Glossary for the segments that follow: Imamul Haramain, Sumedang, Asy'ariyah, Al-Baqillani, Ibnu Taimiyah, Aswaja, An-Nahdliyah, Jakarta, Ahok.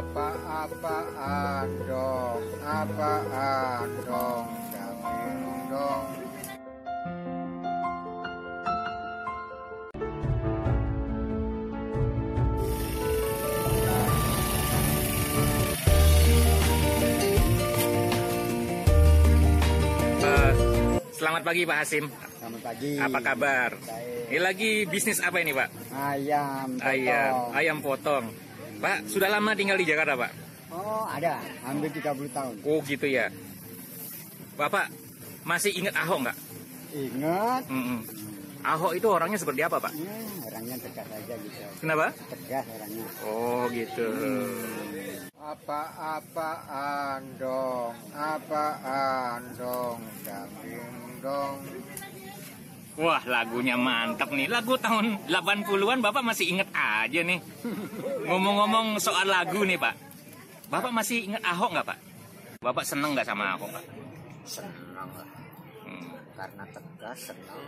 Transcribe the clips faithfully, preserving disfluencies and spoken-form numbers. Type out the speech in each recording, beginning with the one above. Apa-apaan dong, apaan dong, jangan dong. Selamat pagi Pak Hasim. Selamat pagi. Apa kabar? Baik. Ini lagi bisnis apa ini Pak? Ayam potong. Ayam, ayam potong. Pak, sudah lama tinggal di Jakarta Pak? Oh ada, hampir tiga puluh tahun. Oh gitu ya. Bapak, masih ingat Ahok nggak? Ingat. Mm-mm. Ahok itu orangnya seperti apa Pak? Ya, orangnya tegas aja gitu. Kenapa? Tegas orangnya. Oh gitu. Hmm. Apa-apaan dong, apaan dong, daging dong. Wah, lagunya mantap nih. Lagu tahun delapan puluhan Bapak masih inget aja nih. Ngomong-ngomong soal lagu nih Pak, Bapak masih inget Ahok nggak Pak? Bapak seneng nggak sama Ahok Pak? Seneng lah. hmm. Karena tegas seneng.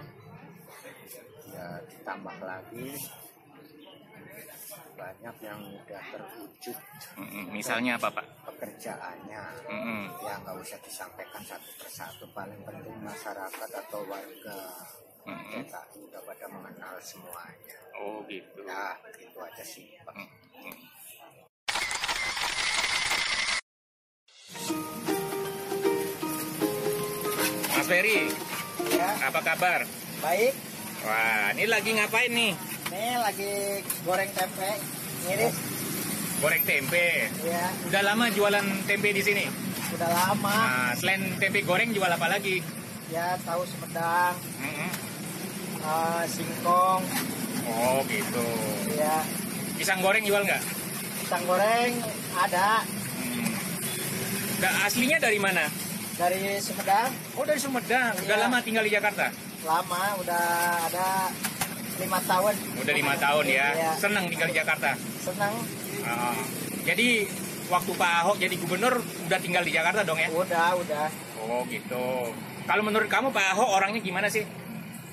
Ya ditambah lagi banyak yang udah terwujud. Mm-mm, misalnya apa Pak? Pekerjaannya. Mm-mm. Ya nggak usah disampaikan satu persatu, paling penting masyarakat atau warga mm-mm. kita udah pada mengenal semuanya. Oh gitu. Nah gitu aja sih Pak. Mm-mm. Mas Ferry, ya. Apa kabar? Baik. Wah, ini lagi ngapain nih? Ini lagi goreng tempe, ngiris. Goreng tempe. Iya. Udah lama jualan tempe di sini? Udah lama. Nah, selain tempe goreng jual apa lagi? Ya, tahu Sumedang, mm-hmm. uh, singkong. Oh, gitu. Iya. Pisang goreng jual nggak? Pisang goreng ada. Hmm. Nah, aslinya dari mana? Dari Sumedang. Oh, dari Sumedang. Udah ya. Lama tinggal di Jakarta? Lama, udah ada lima tahun. Udah lima tahun ya. Iya. Senang tinggal di Jakarta. Senang. Oh. Jadi waktu Pak Ahok jadi gubernur udah tinggal di Jakarta dong ya? Udah, udah. Oh gitu. Kalau menurut kamu Pak Ahok orangnya gimana sih?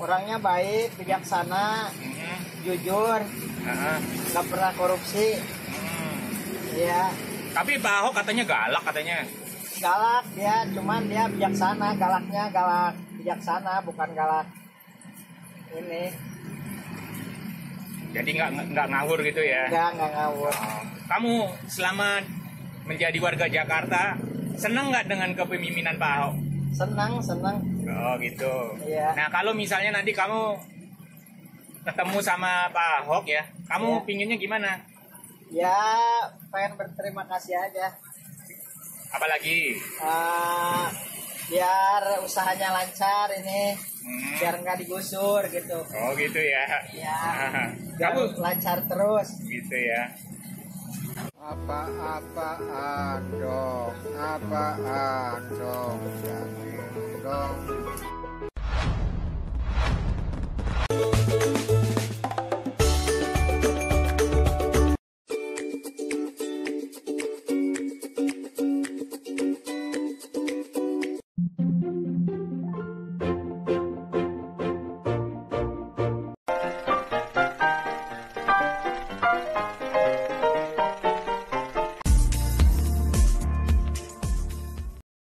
Orangnya baik, bijaksana, mm-hmm. jujur, uh-huh. gak pernah korupsi. Iya. Mm. Tapi Pak Ahok katanya galak katanya. Galak dia, cuman dia bijaksana. Galaknya galak bijaksana, bukan galak ini. Jadi nggak nggak ngawur gitu ya? Nggak nggak ngawur. Kamu selama menjadi warga Jakarta senang nggak dengan kepemimpinan Pak Ahok? Senang senang. Oh gitu. Iya. Nah kalau misalnya nanti kamu ketemu sama Pak Ahok ya, kamu iya. pinginnya gimana? Ya pengen berterima kasih aja. Apalagi? Uh, biar usahanya lancar ini. Hmm. Biar nggak digusur gitu. Oh gitu ya. Ya. Kamu lancar terus. Gitu ya. Apa-apaan dong, apaan dong, jangan dong.